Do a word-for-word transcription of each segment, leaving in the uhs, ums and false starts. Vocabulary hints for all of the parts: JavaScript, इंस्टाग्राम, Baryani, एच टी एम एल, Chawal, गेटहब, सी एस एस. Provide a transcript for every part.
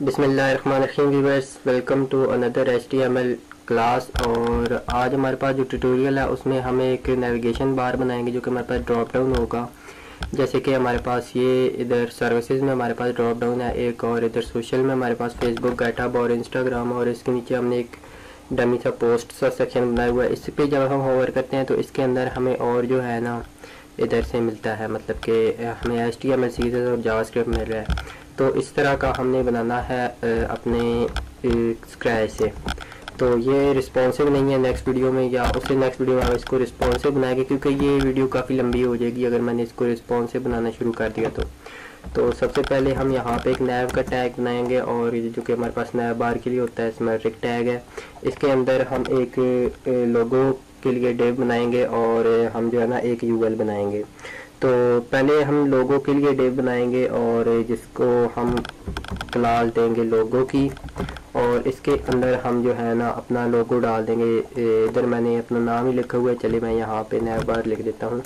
बिस्मिल्लाहिर्रहमानिर्रहीम viewers, welcome to another एच टी एम एल class. और आज हमारे पास जो ट्यूटोरियल है उसमें हम एक नेविगेशन बार बनाएंगे जो कि हमारे पास ड्रॉप डाउन होगा। जैसे कि हमारे पास ये इधर सर्विसेज में हमारे पास ड्रॉप डाउन है एक, और इधर सोशल में हमारे पास फेसबुक, गेटहब और इंस्टाग्राम, और इसके नीचे हमने एक डमी सा पोस्ट सा सेक्शन बनाया हुआ है। इस पर जब हम होवर करते हैं तो इसके अंदर हमें और जो है ना इधर से मिलता है, मतलब कि हमें एच टी एम एल सी एस एस और जावास्क्रिप्ट मिल रहा है। तो इस तरह का हमने बनाना है अपने स्क्रैच से। तो ये रिस्पॉन्सिव नहीं है, नेक्स्ट वीडियो में या उससे नेक्स्ट वीडियो में हम इसको रिस्पॉन्सिव बनाएंगे क्योंकि ये वीडियो काफ़ी लंबी हो जाएगी अगर मैंने इसको रिस्पॉन्सिव बनाना शुरू कर दिया तो। तो सबसे पहले हम यहाँ पे एक नैव का टैग बनाएंगे, और ये जो कि हमारे पास नैव बार के लिए होता है सिमेट्रिक टैग है। इसके अंदर हम एक लोगो के लिए डेव बनाएंगे और हम जो है ना एक यू एल बनाएंगे। तो पहले हम लोगों के लिए डेव बनाएंगे और जिसको हम क्लास देंगे लोगों की, और इसके अंदर हम जो है ना अपना लोगो डाल देंगे। इधर मैंने अपना नाम ही लिखा हुआ है, चलिए मैं यहाँ पे नया बार लिख देता हूँ।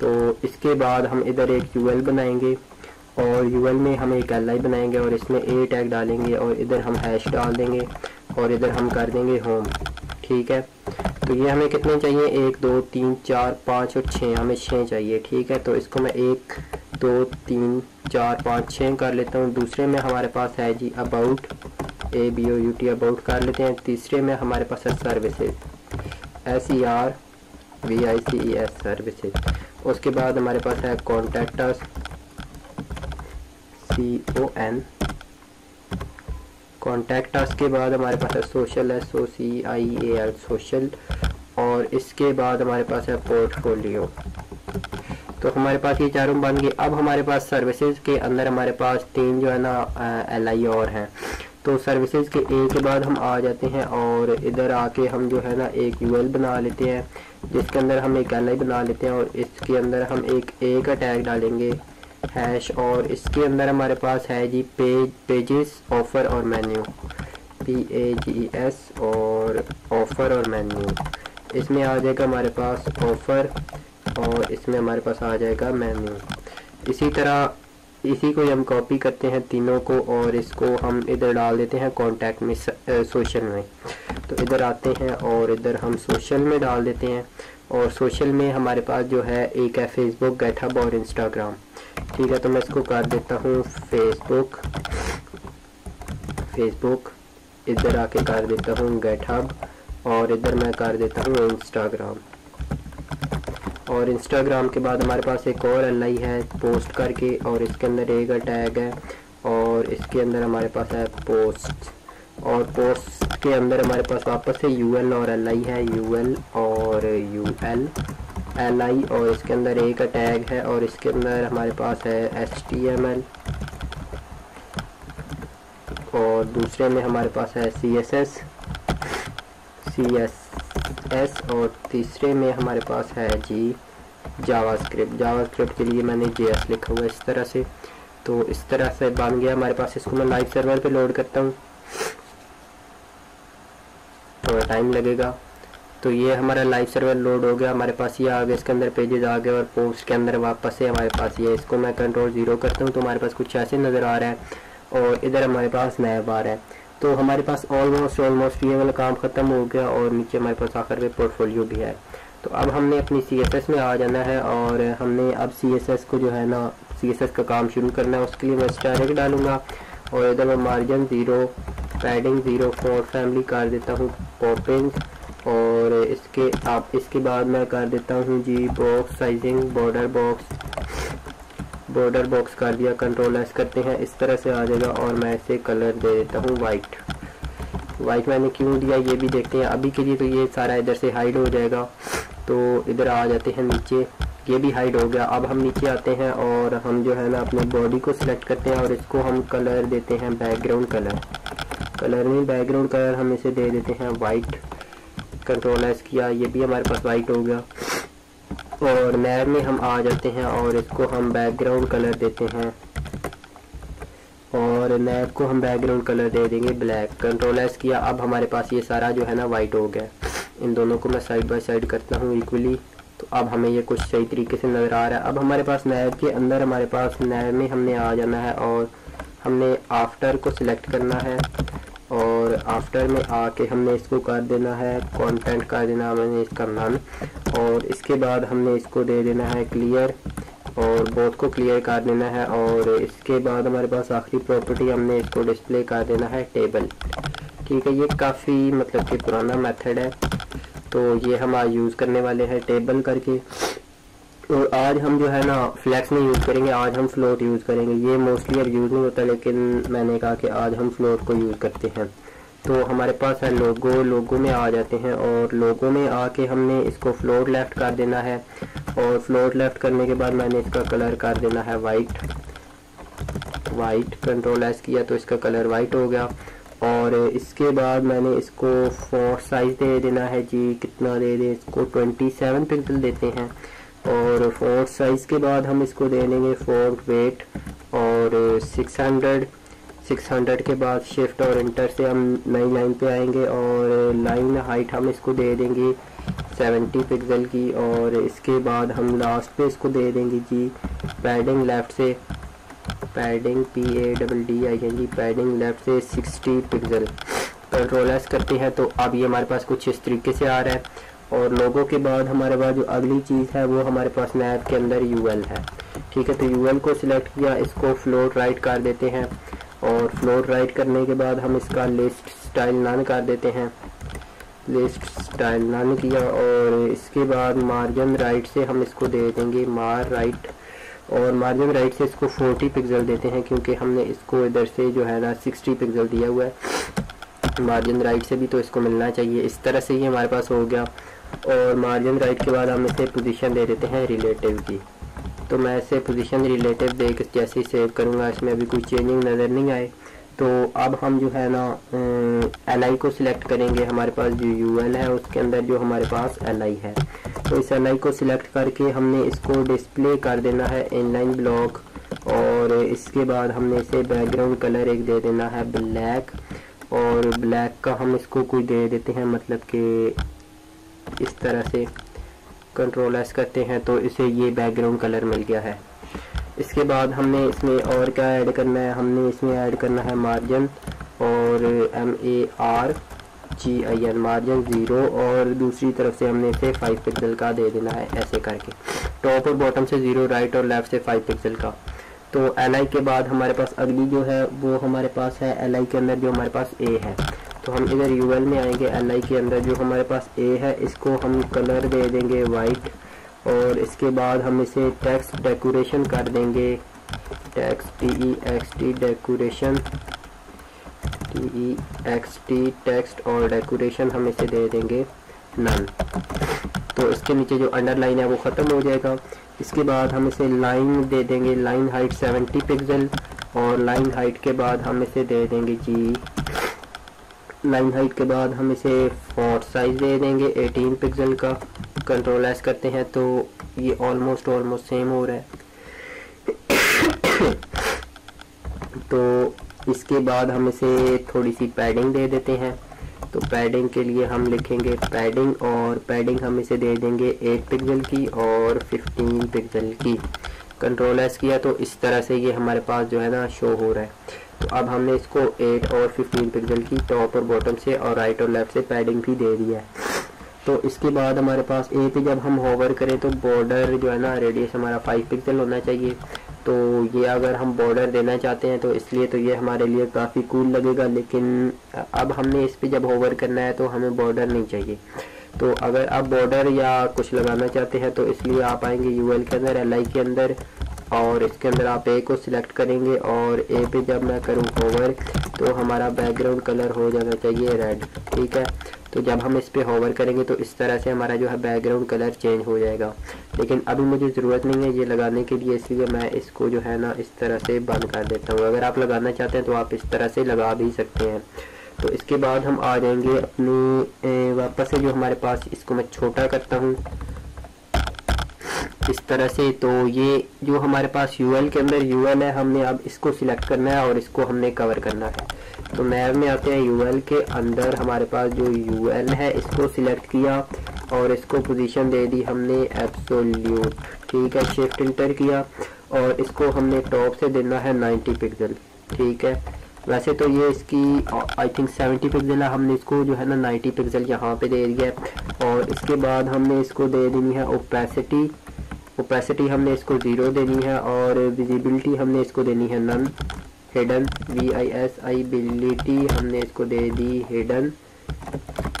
तो इसके बाद हम इधर एक यू एल बनाएंगे और यू एल में हम एक एल आई बनाएंगे और इसमें ए टैग डालेंगे और इधर हम हैश डाल देंगे और इधर हम कर देंगे होम। ठीक है, तो ये हमें कितने चाहिए, एक दो तीन चार पाँच और छः, हमें छः चाहिए। ठीक है, तो इसको मैं एक दो तीन चार पाँच छः कर लेता हूँ। दूसरे में हमारे पास है जी about, A B O U T about कर लेते हैं। तीसरे में हमारे पास है services, S E R V I C E S services. उसके बाद हमारे पास है contact us, C O N contact us. के बाद हमारे पास है social, S O C I A L social, और इसके बाद हमारे पास है पोर्टफोलियो। तो हमारे पास ये चारों बन गए। अब हमारे पास सर्विसेज के अंदर हमारे पास तीन जो है ना एल आई और हैं। तो सर्विसेज के ए के बाद हम आ जाते हैं और इधर आके हम जो है ना एक यू एल बना लेते हैं जिसके अंदर हम एक एल आई बना लेते हैं, और इसके अंदर हम एक ए का टैग डालेंगे हैश, और इसके अंदर हमारे पास है जी पेज, पेजेस, ऑफ़र और menu, P A G S और ऑफ़र और मेन्यू। इसमें आ जाएगा हमारे पास ऑफ़र और इसमें हमारे पास आ जाएगा मेन्यू। इसी तरह इसी को हम कॉपी करते हैं तीनों को और इसको हम इधर डाल देते हैं कॉन्टैक्ट में, सोशल में। तो इधर आते हैं और इधर हम सोशल में डाल देते हैं, और सोशल में हमारे पास जो है एक है फेसबुक, गेटहब और इंस्टाग्राम। ठीक है, तो मैं इसको कर देता हूँ फेसबुक फेसबुक इधर आके कर देता हूँ गेटहब, और इधर मैं कर देता हूँ इंस्टाग्राम। और इंस्टाग्राम के बाद हमारे पास एक और एल आई है पोस्ट करके, और इसके अंदर एक टैग है और इसके अंदर हमारे पास है पोस्ट, और पोस्ट के अंदर हमारे पास वापस से यू एल और एल आई है, यू एल और यू एल एल आई, और इसके अंदर ए का टैग है और इसके अंदर हमारे पास है एच टी एम एल, और दूसरे में हमारे पास है सी एस एस सी एस एस और तीसरे में हमारे पास है जी जावास्क्रिप्ट। जावास्क्रिप्ट के लिए मैंने जे एस लिखा हुआ है इस तरह से। तो इस तरह से बन गया हमारे पास। इसको मैं लाइव सर्वर पे लोड करता हूँ, थोड़ा टाइम लगेगा। तो ये हमारा लाइव सर्वर लोड हो गया, हमारे पास ये आ गया, इसके अंदर पेजेस आ गए और पोस्ट के अंदर वापस से हमारे पास ये। इसको मैं कंट्रोल ज़ीरो करता हूँ तो हमारे पास कुछ ऐसे नज़र आ रहा है, और इधर हमारे पास नैब आ रहा है। तो हमारे पास ऑलमोस्ट ऑलमोस्ट ये वाला काम ख़त्म हो गया, और नीचे हमारे पास आखिर में पोर्टफोलियो भी है। तो अब हमने अपनी सी एस एस में आ जाना है, और हमने अब सी एस एस को जो है ना सी एस एस का काम शुरू करना है। उसके लिए मैं डायरेक्ट डालूँगा और इधर मैं margin zero, padding zero, four family कर देता हूँ पॉपिंग, और इसके आप इसके बाद मैं कर देता हूँ जी box sizing, border box border box कर दिया, कंट्रोल एस करते हैं, इस तरह से आ जाएगा। और मैं इसे कलर दे देता हूँ वाइट। वाइट मैंने क्यों दिया ये भी देखते हैं, अभी के लिए तो ये सारा इधर से हाइड हो जाएगा। तो इधर आ जाते हैं नीचे, ये भी हाइड हो गया। अब हम नीचे आते हैं और हम जो है ना अपने बॉडी को सिलेक्ट करते हैं और इसको हम कलर देते हैं बैकग्राउंड कलर। कलर में बैकग्राउंड कलर हम इसे दे देते हैं वाइट, कंट्रोल एस किया, ये भी हमारे पास वाइट हो गया। और नैब में हम आ जाते हैं और इसको हम बैकग्राउंड कलर देते हैं, और नैब को हम बैकग्राउंड कलर दे देंगे ब्लैक, कंट्रोल एस किया। अब हमारे पास ये सारा जो है ना वाइट हो गया। इन दोनों को मैं साइड बाय साइड करता हूँ इक्वली। तो अब हमें ये कुछ सही तरीके से नज़र आ रहा है। अब हमारे पास नैब के अंदर हमारे पास नैब में हमने आ जाना है और हमने आफ्टर को सिलेक्ट करना है और आफ्टर में आके हमने इसको कर देना है कंटेंट, कर देना मैंने इसका नन, और इसके बाद हमने इसको दे देना है क्लियर और बोथ को क्लियर कर देना है। और इसके बाद हमारे पास आखिरी प्रॉपर्टी हमने इसको डिस्प्ले कर देना है टेबल। ठीक है, ये काफ़ी मतलब कि पुराना मेथड है, तो ये हम आज यूज़ करने वाले हैं टेबल करके। और आज हम जो है ना फ्लैक्स नहीं यूज़ करेंगे, आज हम फ्लोट यूज़ करेंगे। ये मोस्टली अब यूज़ नहीं होता, लेकिन मैंने कहा कि आज हम फ्लोट को यूज़ करते हैं। तो हमारे पास है लोगो, लोगो में आ जाते हैं और लोगो में आके हमने इसको फ्लोट लेफ़्ट कर देना है। और फ्लोट लेफ़्ट करने के बाद मैंने इसका कलर कर देना है वाइट, वाइट कंट्रोल एस किया तो इसका कलर वाइट हो गया। और इसके बाद मैंने इसको फॉन्ट साइज़ दे देना है जी, कितना दे दें इसको, सत्ताईस पिक्सल देते हैं। और फॉन्ट साइज़ के बाद हम इसको दे देंगे फॉन्ट वेट और छह सौ छह सौ के बाद शिफ्ट और इंटर से हम नई लाइन पे आएंगे और लाइन हाइट हम इसको दे देंगे सत्तर पिक्सल की। और इसके बाद हम लास्ट पे इसको दे देंगे जी पैडिंग लेफ़्ट से, padding P A double D I N G, padding left से साठ पिक्सल। कंट्रोल एस करते हैं तो अब ये हमारे पास कुछ इस तरीके से आ रहा है। और लोगों के बाद हमारे पास जो अगली चीज़ है वो हमारे पास नैब के अंदर यू एल है। ठीक है, तो यू एल को सिलेक्ट किया, इसको फ्लोट राइट कर देते हैं। और फ्लोट राइट करने के बाद हम इसका लिस्ट स्टाइल नन कर देते हैं, लिस्ट स्टाइल नन किया। और इसके बाद मार्जिन राइट से हम इसको दे देंगे मार राइट, और मार्जिन राइट से इसको चालीस पिक्सल देते हैं क्योंकि हमने इसको इधर से जो है ना साठ पिक्सल दिया हुआ है, मार्जिन राइट से भी तो इसको मिलना चाहिए। इस तरह से ये हमारे पास हो गया। और मार्जिन राइट के बाद हम इसे पोजीशन दे देते हैं रिलेटिव की, तो मैं इसे पोजीशन रिलेटिव दे के जैसे ही सेव करूँगा इसमें अभी कोई चेंजिंग नज़र नहीं आए। तो अब हम जो है ना एल आई को सिलेक्ट करेंगे, हमारे पास जो यू एल है उसके अंदर जो हमारे पास एल आई है, तो इस एल आई को सिलेक्ट करके हमने इसको डिस्प्ले कर देना है इनलाइन ब्लॉक। और इसके बाद हमने इसे बैकग्राउंड कलर एक दे देना है ब्लैक, और ब्लैक का हम इसको कोई दे देते हैं मतलब कि इस तरह से कंट्रोल एस करते हैं तो इसे ये बैकग्राउंड कलर मिल गया है। इसके बाद हमने इसमें और क्या ऐड करना है, हमने इसमें ऐड करना है मार्जिन और M A R G I N margin zero, और दूसरी तरफ से हमने इसे फाइव पिक्सल का दे देना है ऐसे करके, टॉप और बॉटम से ज़ीरो, राइट और लेफ़्ट से फाइव पिक्सल का। तो एल आई के बाद हमारे पास अगली जो है वो हमारे पास है एल आई के अंदर जो हमारे पास ए है, तो हम इधर यू एल में आएंगे, एल आई के अंदर जो हमारे पास ए है इसको हम कलर दे देंगे वाइट। और इसके बाद हम इसे टेक्स्ट डेकोरेशन कर देंगे, text T E X T decoration, T E X T text और डेकोरेशन हम इसे दे देंगे नन, तो इसके नीचे जो अंडरलाइन है वो ख़त्म हो जाएगा। इसके बाद हम इसे लाइन दे देंगे, लाइन हाइट सत्तर पिक्सल, और लाइन हाइट के बाद हम इसे दे देंगे जी, लाइन हाइट के बाद हम इसे फॉन्ट साइज़ दे देंगे अठारह पिक्सल का। कंट्रोल एस करते हैं तो ये ऑलमोस्ट ऑलमोस्ट सेम हो रहा है। तो इसके बाद हम इसे थोड़ी सी पैडिंग दे देते हैं, तो पैडिंग के लिए हम लिखेंगे पैडिंग, और पैडिंग हम इसे दे देंगे आठ पिक्सल की और पंद्रह पिक्सल की। कंट्रोल एस किया तो इस तरह से ये हमारे पास जो है ना शो हो रहा है। तो अब हमने इसको आठ और पंद्रह पिक्सल की टॉप और बॉटम से और राइट और लेफ़्ट से पैडिंग भी दे दिया है। तो इसके बाद हमारे पास ए पे जब हम होवर करें तो बॉर्डर जो है ना रेडियस हमारा पाँच पिक्सल होना चाहिए। तो ये अगर हम बॉर्डर देना चाहते हैं तो इसलिए तो ये हमारे लिए काफ़ी कूल लगेगा, लेकिन अब हमने इस पे जब होवर करना है तो हमें बॉर्डर नहीं चाहिए। तो अगर आप बॉर्डर या कुछ लगाना चाहते हैं तो इसलिए आप आएंगे यू एल के अंदर, एल आई के अंदर, और इसके अंदर आप ए को सिलेक्ट करेंगे। और ए पे जब मैं करूँ होवर तो हमारा बैकग्राउंड कलर हो जाना चाहिए रेड। ठीक है, तो जब हम इस पर होवर करेंगे तो इस तरह से हमारा जो है बैकग्राउंड कलर चेंज हो जाएगा, लेकिन अभी मुझे ज़रूरत नहीं है ये लगाने के लिए, इसलिए मैं इसको जो है ना इस तरह से बंद कर देता हूँ। अगर आप लगाना चाहते हैं तो आप इस तरह से लगा भी सकते हैं। तो इसके बाद हम आ जाएंगे अपनी वापस से जो हमारे पास, इसको मैं छोटा करता हूँ इस तरह से। तो ये जो हमारे पास यू एल के अंदर यू एल है, हमने अब इसको सिलेक्ट करना है और इसको हमने कवर करना है। तो नैब में आते हैं, यू एल के अंदर हमारे पास जो यू एल है इसको सिलेक्ट किया और इसको पोजीशन दे दी हमने एब्सोल्यूट। ठीक है, शिफ्ट इंटर किया और इसको हमने टॉप से देना है नब्बे पिक्सल, ठीक है। वैसे तो ये इसकी आई थिंक सेवेंटी पिक्सल है, हमने इसको जो है ना नाइन्टी पिक्सल यहाँ पे दे दिया है। और इसके बाद हमने इसको दे देनी है ओपेसिटी, ओपेसिटी हमने इसको ज़ीरो देनी है। और विजिबिलिटी हमने इसको देनी है none, hidden V I S I बिलिटी हमने इसको दे दी हिडन,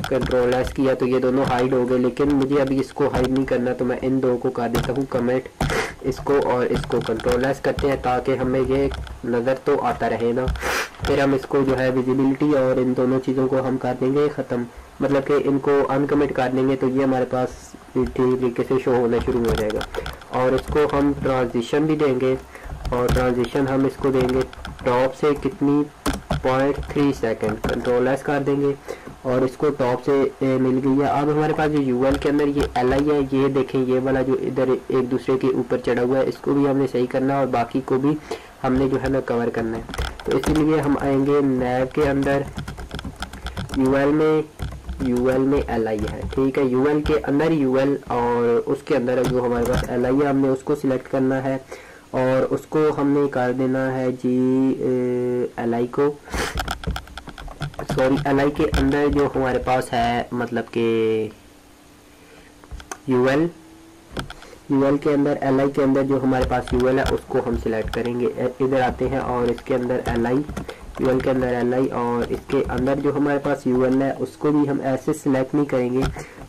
कंट्रोल एस किया तो ये दोनों हाइड हो गए। लेकिन मुझे अभी इसको हाइड नहीं करना, तो मैं इन दो को कर देता हूँ कमेंट, इसको और इसको कंट्रोल एस करते हैं ताकि हमें ये नज़र तो आता रहे ना। फिर हम इसको जो है विजिबिलिटी और इन दोनों चीज़ों को हम कर देंगे ख़त्म, मतलब कि इनको अनकमेंट कर देंगे तो ये हमारे पास ठीक तरीके से शो होना शुरू हो जाएगा। और इसको हम ट्रांजिशन भी देंगे, और ट्रांजिशन हम इसको देंगे टॉप से कितनी point three second, control S कर देंगे और इसको टॉप से ए, मिल गई है। अब हमारे पास जो यू एल के अंदर ये एल आई है, ये देखें ये वाला जो इधर एक दूसरे के ऊपर चढ़ा हुआ है, इसको भी हमने सही करना है और बाकी को भी हमने जो है ना कवर करना है। तो इसीलिए हम आएंगे नैब के अंदर, यू एल में यू एल में एल आई है, ठीक है। यू एल के अंदर यू एल और उसके अंदर जो हमारे पास एल आई है, हमने उसको सिलेक्ट करना है और उसको हमने कर देना है जी एल आई को, सॉरी एल आई के अंदर जो हमारे पास है मतलब के यू एल, यू एल के अंदर एल आई के अंदर जो हमारे पास यू एल है उसको हम सिलेक्ट करेंगे। इधर आते हैं और इसके अंदर एल आई, यू एल के अंदर एल आई और इसके अंदर जो हमारे पास यू एल है उसको भी हम ऐसे सिलेक्ट नहीं करेंगे,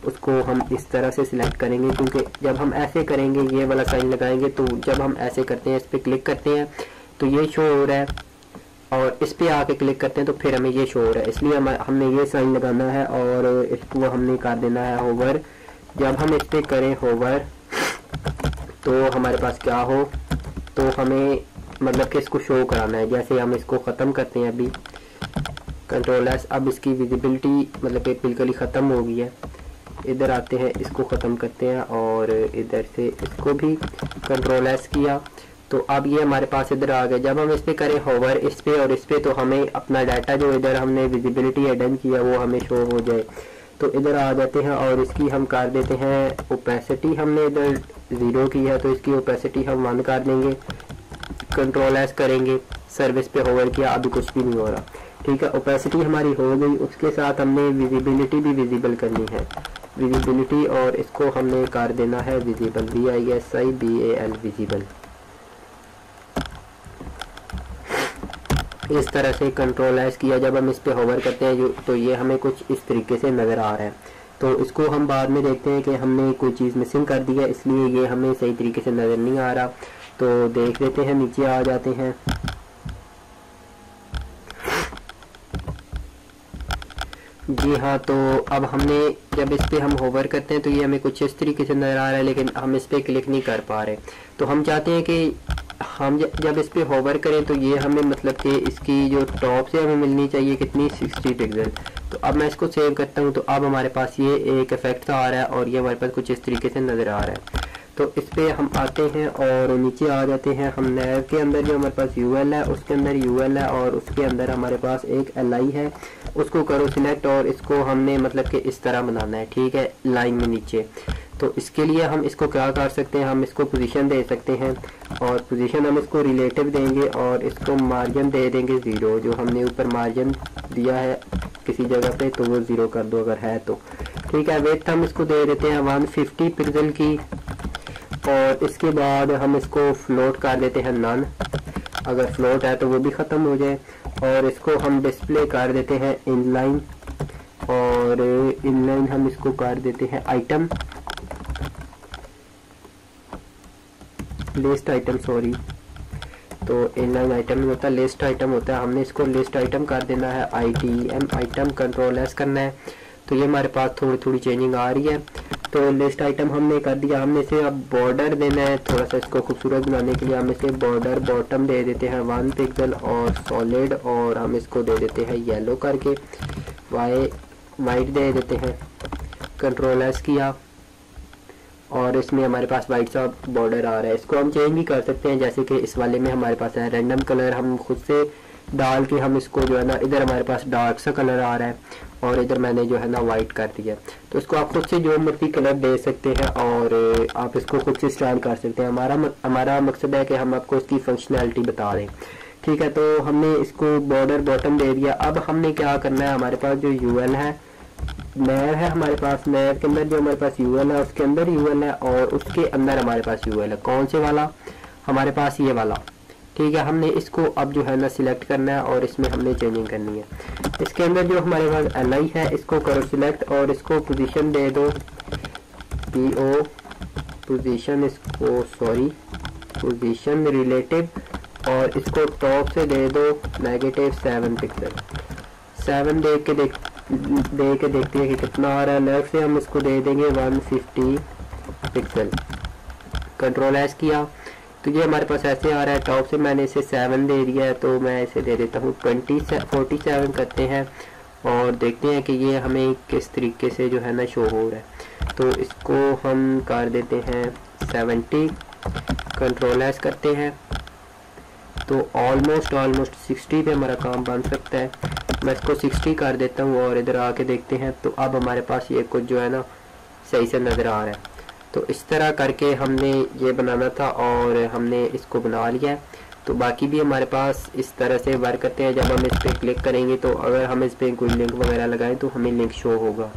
उसको हम इस तरह से सिलेक्ट करेंगे। क्योंकि जब हम ऐसे करेंगे ये वाला साइन लगाएंगे, तो जब हम ऐसे करते हैं इस पर क्लिक करते हैं तो ये शो हो रहा है, और इस पर आके क्लिक करते हैं तो फिर हमें ये शो हो रहा है। इसलिए हम हमने ये साइन लगाना है और इसको हमने कर देना है होवर। जब हम इस पर करें होवर तो हमारे पास क्या हो, तो हमें मतलब कि इसको शो कराना है। जैसे हम इसको ख़त्म करते हैं अभी कंट्रोल एस, अब इसकी विजिबिलिटी मतलब कि बिल्कुल ही ख़त्म हो गई है। इधर आते हैं, इसको ख़त्म करते हैं और इधर से इसको भी कंट्रोल एस किया, तो अब ये हमारे पास इधर आ गया। जब हम इस पर करें होवर इस पर और इस पर, तो हमें अपना डाटा जो इधर हमने विजिबिलिटी एडन किया वो हमें शो हो जाए। तो इधर आ जाते हैं और इसकी हम कर देते हैं ओपेसिटी, हमने इधर ज़ीरो की है तो इसकी ओपेसिटी हम वन कर देंगे, कंट्रोल एस करेंगे, सर्विस पे होवर किया, अभी कुछ भी नहीं हो रहा, ठीक है। ओपेसिटी हमारी हो गई, उसके साथ हमने विजिबिलिटी भी विजिबल करनी है, विजिबिलिटी और इसको हमने कर देना है visible V I S I B A L visible, इस तरह से कंट्रोल एस किया। जब हम इस पे होवर करते हैं तो ये हमें कुछ इस तरीके से नज़र आ रहा है। तो इसको हम बाद में देखते हैं कि हमने कोई चीज़ मिसिंग कर दी है, इसलिए ये हमें सही तरीके से नज़र नहीं आ रहा। तो देख लेते हैं, नीचे आ जाते हैं। जी हाँ, तो अब हमने जब इस पर हम होवर करते हैं तो ये हमें कुछ इस तरीके से नज़र आ रहा है, लेकिन हम इस पर क्लिक नहीं कर पा रहे। तो हम चाहते हैं कि हम जब इस पर होवर करें तो ये हमें मतलब कि इसकी जो टॉप से हमें मिलनी चाहिए कितनी सिक्सटी पिक्सल। तो अब मैं इसको सेव करता हूँ, तो अब हमारे पास ये एक इफेक्ट आ रहा है और ये हमारे पास कुछ इस तरीके से नज़र आ रहा है। तो इस पर हम आते हैं और नीचे आ जाते हैं। हम नैब के अंदर जो हमारे पास यू एल है, उसके अंदर यू एल है और उसके अंदर हमारे पास एक एल आई है, उसको करो सिलेक्ट और इसको हमने मतलब कि इस तरह बनाना है, ठीक है, लाइन में नीचे। तो इसके लिए हम इसको क्या कर सकते हैं, हम इसको पोजीशन दे सकते हैं और पोजीशन हम इसको रिलेटिव देंगे और इसको मार्जिन दे देंगे ज़ीरो। जो हमने ऊपर मार्जिन दिया है किसी जगह पे तो वो ज़ीरो कर दो अगर है तो, ठीक है। वेट हम इसको दे देते हैं वन फिफ्टी पिक्सल की, और इसके बाद हम इसको फ्लोट कर देते हैं नन, अगर फ्लोट है तो वो भी ख़त्म हो जाए। और इसको हम डिस्प्ले कर देते हैं इनलाइन, और इनलाइन हम इसको कर देते हैं आइटम लिस्ट आइटम, सॉरी, तो इनलाइन आइटम नहीं होता, लिस्ट आइटम होता है। हमने इसको लिस्ट आइटम कर देना है I T M item, control S करना है। तो ये हमारे पास थोड़ी थोड़ी चेंजिंग आ रही है। तो लिस्ट आइटम हमने कर दिया, हमने इसे अब बॉर्डर देना है। थोड़ा सा इसको खूबसूरत बनाने के लिए हम इसे बॉर्डर बॉटम दे देते हैं वन पिक्सल और सॉलिड, और हम इसको दे देते हैं येलो करके, वाई वाइट दे देते हैं, कंट्रोल एस किया और इसमें हमारे पास वाइट सा बॉर्डर आ रहा है। इसको हम चेंज भी कर सकते हैं, जैसे कि इस वाले में हमारे पास है रैंडम कलर, हम खुद से डाल के हम इसको जो है ना, इधर हमारे पास डार्क सा कलर आ रहा है और इधर मैंने जो है ना वाइट कर दिया। तो इसको आप खुद से जो मर्जी कलर दे सकते हैं और आप इसको खुद से स्टाइल कर सकते हैं। हमारा हमारा मकसद है कि हम आपको इसकी फंक्शनैलिटी बता दें ठीक है। तो हमने इसको बॉर्डर बॉटम दे दिया। अब हमने क्या करना है, हमारे पास जो यू एल है, नैर है हमारे पास, नैर के अंदर जो हमारे पास यू एल है उसके अंदर यू एल है और उसके अंदर हमारे पास यू एल है। कौन से वाला? हमारे पास ये वाला, ठीक है। हमने इसको अब जो है ना सिलेक्ट करना है और इसमें हमने चेंजिंग करनी है। इसके अंदर जो हमारे पास एल आई है इसको करो सिलेक्ट और इसको पोजीशन दे दो पी ओ पोजीशन, इसको सॉरी पोजीशन रिलेटिव, और इसको टॉप से दे दो नेगेटिव सेवन पिक्सल। सेवन दे के देख दे के देखते हैं कि कितना आ रहा है। लेफ्ट से हम इसको दे देंगे one fifty pixel. Control S किया तो ये हमारे पास ऐसे आ रहा है। टॉप से मैंने इसे सेवन दे दिया है, तो मैं इसे दे देता हूँ ट्वेंटी फोर्टी सेवन करते हैं और देखते हैं कि ये हमें किस तरीके से जो है ना शो हो रहा है। तो इसको हम कर देते हैं सेवेंटी, कंट्रोल एस करते हैं, तो ऑलमोस्ट ऑलमोस्ट सिक्सटी पे हमारा काम बन सकता है। मैं इसको सिक्सटी कर देता हूँ और इधर आके देखते हैं। तो अब हमारे पास ये कुछ जो है ना सही से नज़र आ रहा है। तो इस तरह करके हमने ये बनाना था और हमने इसको बना लिया। तो बाकी भी हमारे पास इस तरह से वर्क करते हैं। जब हम इस पर क्लिक करेंगे तो अगर हम इस पर कोई लिंक वगैरह लगाएं तो हमें लिंक शो होगा।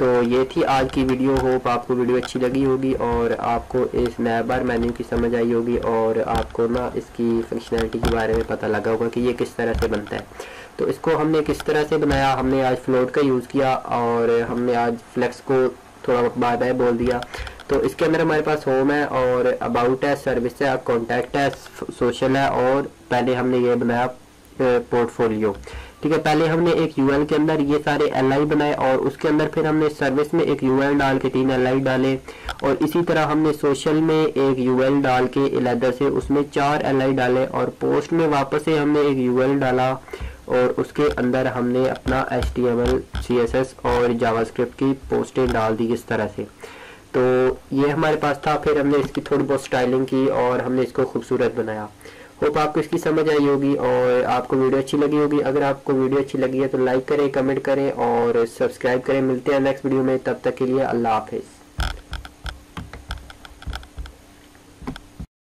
तो ये थी आज की वीडियो। होप आपको वीडियो अच्छी लगी होगी और आपको इस नया बार मेन्यू की समझ आई होगी और आपको ना इसकी फंक्शनलिटी के बारे में पता लगा होगा कि ये किस तरह से बनता है। तो इसको हमने किस तरह से बनाया, हमने आज फ्लोट का यूज़ किया और हमने आज फ्लेक्स को थोड़ा बाद में बोल दिया। तो इसके अंदर हमारे पास होम है और अबाउट है, सर्विस है, कॉन्टैक्ट है, सोशल है और पहले हमने ये बनाया पोर्टफोलियो, ठीक है। पहले हमने एक यूएल के अंदर ये सारे एल आई बनाए और उसके अंदर फिर हमने सर्विस में एक यूएल डाल के तीन एल आई डाले और इसी तरह हमने सोशल में एक यूएल डाल के अलहदा से उसमें चार एल आई डाले और पोस्ट में वापस से हमने एक यूएल डाला और उसके अंदर हमने अपना एच टी एम एल, सी एस एस और जावास्क्रिप्ट की पोस्टें डाल दी इस तरह से। तो ये हमारे पास था। फिर हमने इसकी थोड़ी बहुत स्टाइलिंग की और हमने इसको खूबसूरत बनाया। होप आपको इसकी समझ आई होगी और आपको वीडियो अच्छी लगी होगी। अगर आपको वीडियो अच्छी लगी है तो लाइक करें, कमेंट करें और सब्सक्राइब करें। मिलते हैं नेक्स्ट वीडियो में, तब तक के लिए अल्लाह हाफिज़।